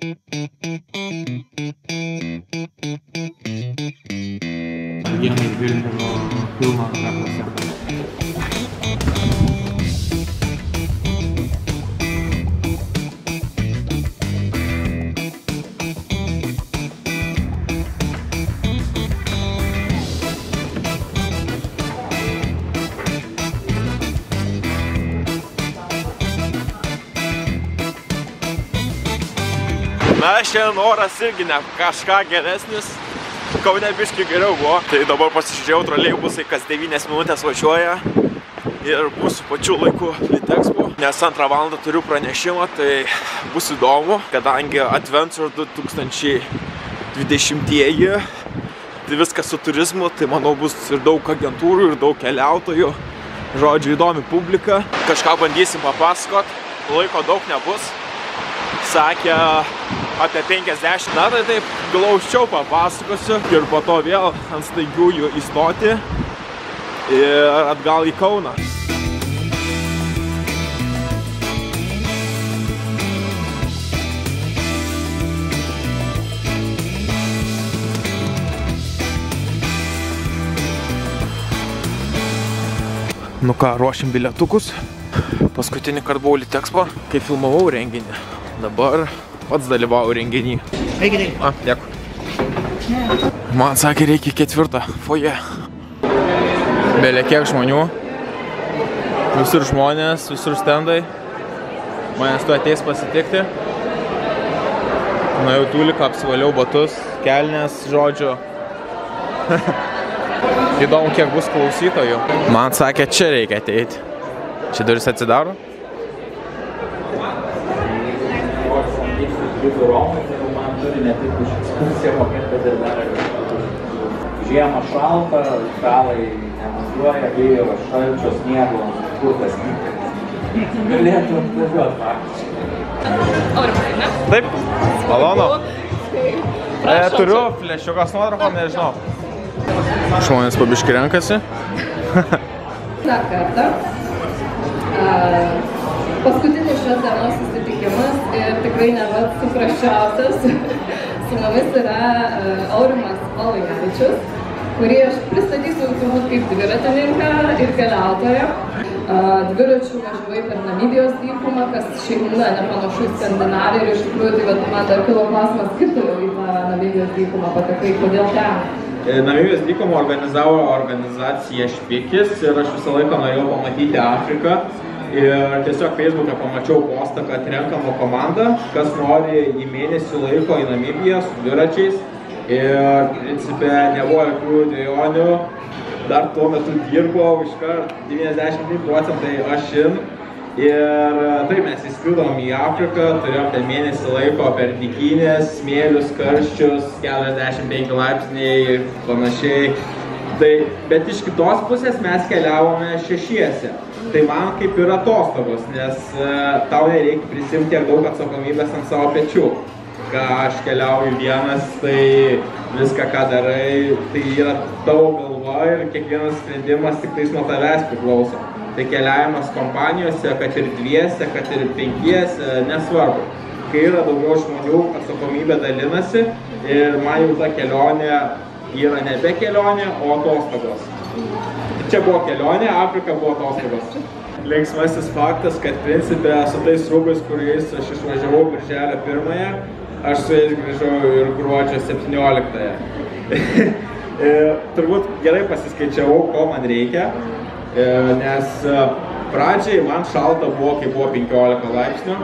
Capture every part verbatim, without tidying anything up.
Vienai Vilnių pilno koncertą. Na, šiandien oras irgi ne kažką geresnis, Kaune biškį geriau buvo. Tai dabar pasižiūrėjau, troleibusai kas devynias minutes važiuoja ir būsiu pačiu laiku LITEXPO, nes antrą valandą turiu pranešimą, tai bus įdomu, kadangi Adventure du tūkstančiai dvidešimtieji, tai viskas su turizmu, tai manau bus ir daug agentūrų, ir daug keliautojų, žodžiu, įdomi publika. Kažką bandysim papasakot, laiko daug nebus, sakė apie penkiasdešimt. Na, tai taip, glaučiau papasakosiu ir po to vėl ant staigiųjų įstoti ir atgal į Kauną. Nu ką, ruošim bilietukus. Paskutinį kartą buvau LITEXPO, kai filmavau renginį. Dabar pats dalyvau renginį. Reikia, reikia. A, dėkui. Man sakė, reikia ketvirtą foje. Belia kiek žmonių. Visur žmonės, visur stendai. Manęs tu ateis pasitikti. Na, jau tūliką apsivaliau batus, kelnes, žodžiu. Įdomu, kiek bus klausytojų. Man sakė, čia reikia ateiti. Čia duris atsidaro. Žiemą šaltą, šalai nemazuoja, vėjo šalčio sniego, kur tas vykas. Galėtų atvažiuot faktiškai. Aurimai, ne? Taip, malonu. Turiu flešiukas nuotrauką, nežinau. Žmonės pabiškai renkasi. Dar kartą. Paskutinis šios dienos susitikimas ir tikrai ne pats suprasčiausias su mumis yra Aurimas Valujavičius, kurį aš pristatysiu turbūt kaip dviratininką ir keliautoją. Dviračių važiuoju per Namibijos dykumą, kas šiaip nepanašu į Skandinaviją ir iš tikrųjų tai man dar kilo klausimas, kaip toliau į tą Namibijos dykumą patekai, kodėl ten? Namibijos dykumą organizavo organizacija Špikis ir aš visą laiką norėjau pamatyti Afriką. Ir tiesiog Facebook'e pamačiau postą, kad renkama komanda, kas nori į mėnesį laiko į Namibiją su dviračiais. Ir principe nebuvo jokių dvejonių, dar tuo metu dirbau iškart devyniasdešimt procentų aš in. Ir taip mes įskridom į Afriką, turėjom ten mėnesį laiko per dykynės, smėlius, karščius, keturiasdešimt penki laipsniai ir panašiai. Bet iš kitos pusės mes keliavome šešiese. Tai man kaip ir atostogos, nes tau nereikia prisimti tiek daug atsakomybės ant savo pečių. Ką aš keliauju vienas, tai viską, ką darai, tai yra tavo galva ir kiekvienas sprendimas tik tais nuo tavęs priklauso. Tai keliavimas kompanijose, kad ir dviese, kad ir penkiese, nesvarbu. Kai yra daugiau žmonių, atsakomybė dalinasi ir man jau ta kelionė yra nebe kelionė, o atostogos. Čia buvo kelionė, Afrika buvo atostogos. Linksmasis faktas, kad principe su tais rūbais, kuriais aš išvažiavau birželio pirmąją, aš su jais grįžau ir gruodžio septynioliktąją. Turbūt gerai pasiskaičiavau, ko man reikia, nes pradžiai man šalta buvo, kai buvo penkiolika laipsnių,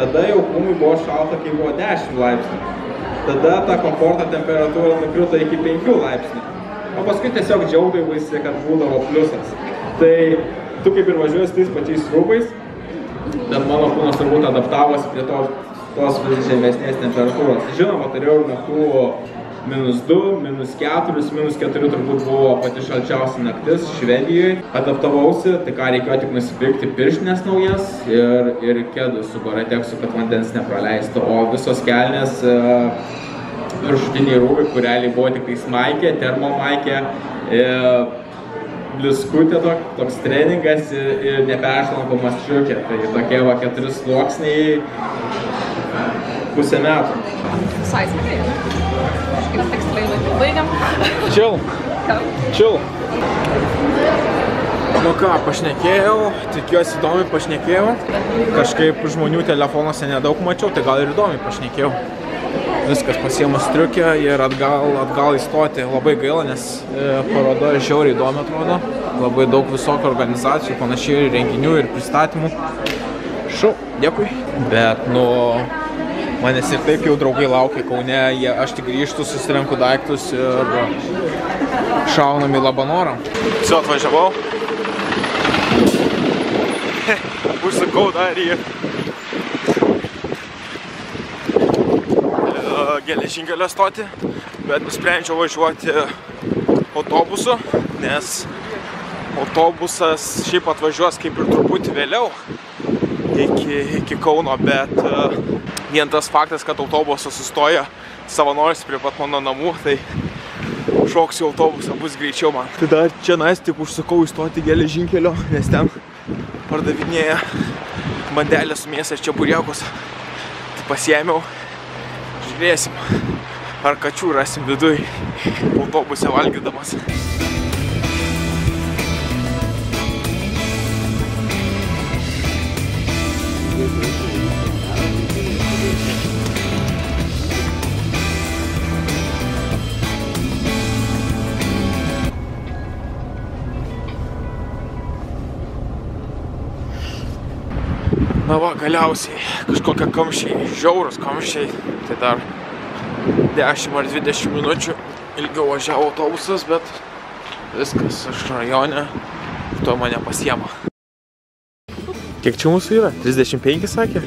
tada jau kūnui buvo šalta, kai buvo dešimt laipsnių. Tada ta komforto temperatūra nukrito iki penkių laipsnių. O paskui tiesiog džiaugiausi, kad būdavo pliusas. Tai tu kaip ir važiuoji tais pačiais rūbais, bet mano kūnas turbūt adaptavosi prie to, tos vis žemesnės temperatūros. Žinoma, turėjau naktų minus du, minus keturi, minus keturi turbūt buvo pati šalčiausia naktis Švedijoje. Adaptavausi, tai ką reikėjo tik nusipirkti pirštines naujas ir, ir kedus su Gore-Texu, kad vandens nepraleistų, o visos kelnes e, viršutiniai rūbai, kuriai buvo tik maikė, termomaikė, bliskutė, toks treningas ir neperšlampamas čiukė. Tai tokie va keturi sluoksniai pusę metų. Visai smagiai, kažkaip tekstiliai laikų baigiam. Chill. Chill. Nu ką, pašnekėjau, tikiuosi įdomiai pašnekėjau. Kažkaip žmonių telefonuose nedaug mačiau, tai gal ir įdomiai pašnekėjau. Viskas pasiėmus triukę ir atgal, atgal įstoti. Labai gaila, nes paroda žiauriai įdomi atrodo. Labai daug visokio organizacijų, panašiai ir renginių, ir pristatymų. Šau, dėkui. Bet, nu, manęs ir taip jau draugai laukia Kaune. Jie, aš tik grįžtu, susirenku daiktus ir šaunam į Labanorą. Visi atvažiavau. Užsukau dar į Gėlės žinkelio stoti, bet nusprendžiau važiuoti autobusu, nes autobusas šiaip atvažiuos kaip ir truputį vėliau iki, iki Kauno, bet uh, vien tas faktas, kad autobusas sustoja savanoris prie pat mano namų, tai šoksiu autobusą, bus greičiau man. Tai dar čia nais tik užsukau įstoti Gėlės žinkelio, nes ten pardavinėja bandelę su mėsą ir čia buriekus, tai pasiėmiau. Žiūrėsim, ar kačių rasim viduj autobuse valgydamas. Na va, galiausiai kažkokie kamščiai, žiaurūs kamščiai, tai dar dešimt ar dvidešimt minučių ilgiau važiavo autobusas, bet viskas, aš rajone, to mane pasiema. Kiek čia mūsų yra? trisdešimt penki sakė?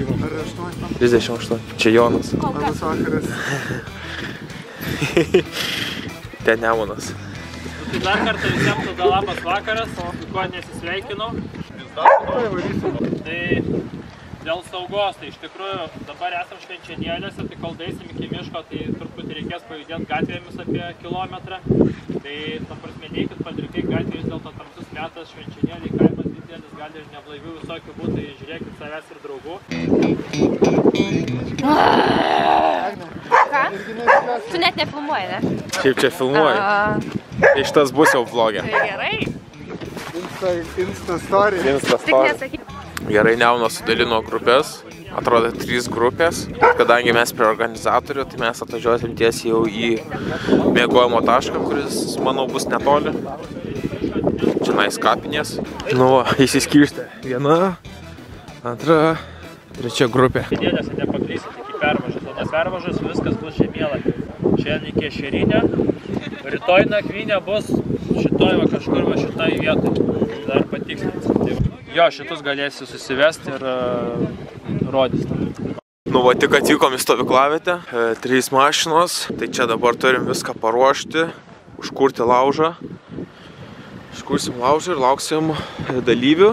trisdešimt aštuoni. Čia Jonas. Labas vakaras. Ten Nemunas. Dar kartą visiems tada labas vakaras, o kuo nesisveikinau. Tai dėl saugos, tai iš tikrųjų dabar esam Švenčionėliuose, tai kol daisim iki miško, tai truputį reikės pajudėti gatvėmis apie kilometrą. Tai ta prasme, neikit padrikai gatvėmis, dėl to tamsus metas, Švenčionėliai, kaimas didelis, gali ir neblaivių visokių būtų, tai žiūrėkit savęs ir draugų. Ką? Tu net nefilmuoji, ne? Šiaip čia filmuoji. Iš tas bus jau vlogė. Tai gerai. Insta story. Insta story. Gerai, Nemunas sudalino grupės, atrodo trys grupės, kadangi mes prie organizatorių, tai mes atvažiuosim tiesiai jau į mėgojimo tašką, kuris, manau, bus netoli. Čia nais kapinės. Nu va, įsiskirštė. Viena, antra, trečia grupė. Vidėlėse nepaklysit iki pervažos, o nes pervažos viskas bus žemėlapį. Šiandien iki Šerinė, rytoj nakvynė bus šitoj va kažkur va šitoj vietoj. Dar patikslinsim. Jo, šitus galėsi susivesti ir uh, rodys. Nu va, tik atvykom į stovyklavietę. E, trys mašinos. Tai čia dabar turim viską paruošti. Užkurti laužą. Užkursim laužą ir lauksim dalyvių.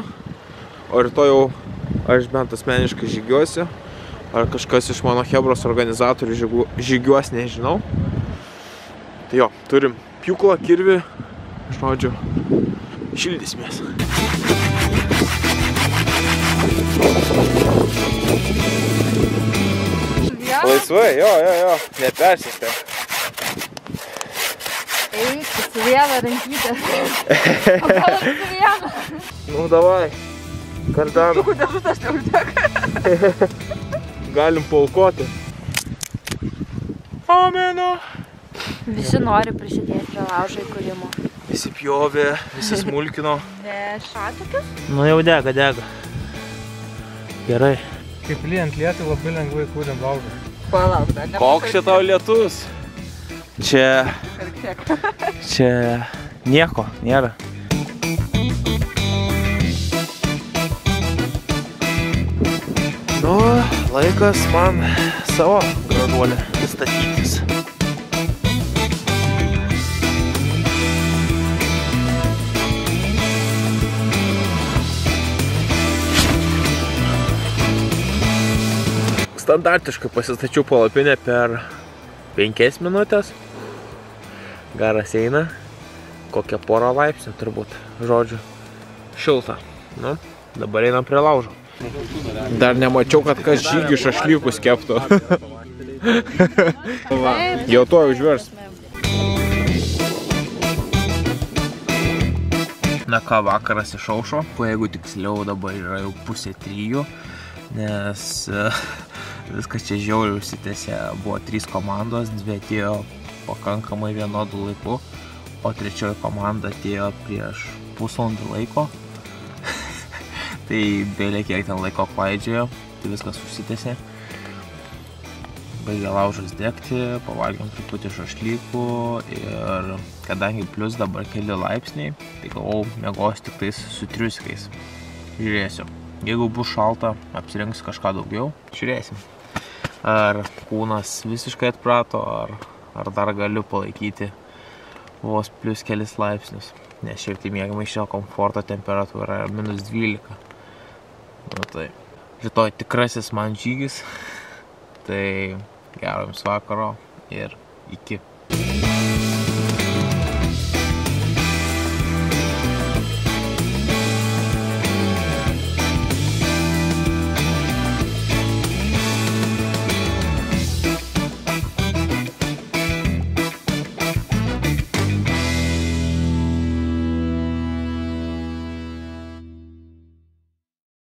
O rytoj jau aš bent asmeniškai žygiuosi. Ar kažkas iš mano hebros organizatorių žygiuos, nežinau. Tai jo, turim pjūklą, kirvį. Aš žodžiu, šildysimės. Laisvai, jo, jo, jo, nepersistė. Eik, su viena rankytė. O gal su viena? Nu, davai, kartam. Tų dėžutės neuždėk. Galim paaukoti. Ameno. Visi nori prisidėti prie laužo įkūrimo. Visi pjovė, visi smulkino. Be šatokius? Nu, jau dega, dega. Gerai. Kaip lyjant lietui, labai lengvai kūrėm laužą. Palauk, dar nepasakyti. Koks čia tau lietus? Čia... Čia... Nieko, nėra. Nu, laikas man savo graduolę statytis. Standartiškai pasistačiau palapinę per penkias minutės. Garas eina, kokią porą laipsnių turbūt, žodžiu, šilta. Nu, dabar einam prie laužo. Dar nemačiau, kad kas žygį šašlykų skeptų. Jau to užvers. Na ką, vakaras išaušo, o jeigu tiksliau dabar yra jau pusė trijų, nes viskas čia žiauriai užsitęsė, buvo trys komandos, dvi atėjo pakankamai vienodų laikų, o trečioji komanda atėjo prieš pusvalandį laiko, tai beveik kiek ten laiko klaidžiojo, tai viskas užsitęsė. Baigė laužas degti, pavalgėm truputį šašlykų ir kadangi plius dabar keli laipsniai, tai galvau, miegosiu tik tais su triusikais. Žiūrėsiu. Jeigu bus šalta, apsirengsiu kažką daugiau, žiūrėsim. Ar kūnas visiškai atprato, ar, ar dar galiu palaikyti vos plius kelis laipsnius. Nes šiaip tai miegamaiščio komforto temperatūra yra minus dvylika. Nu tai, rytoj tikrasis man žygis. Tai gero jums vakaro ir iki.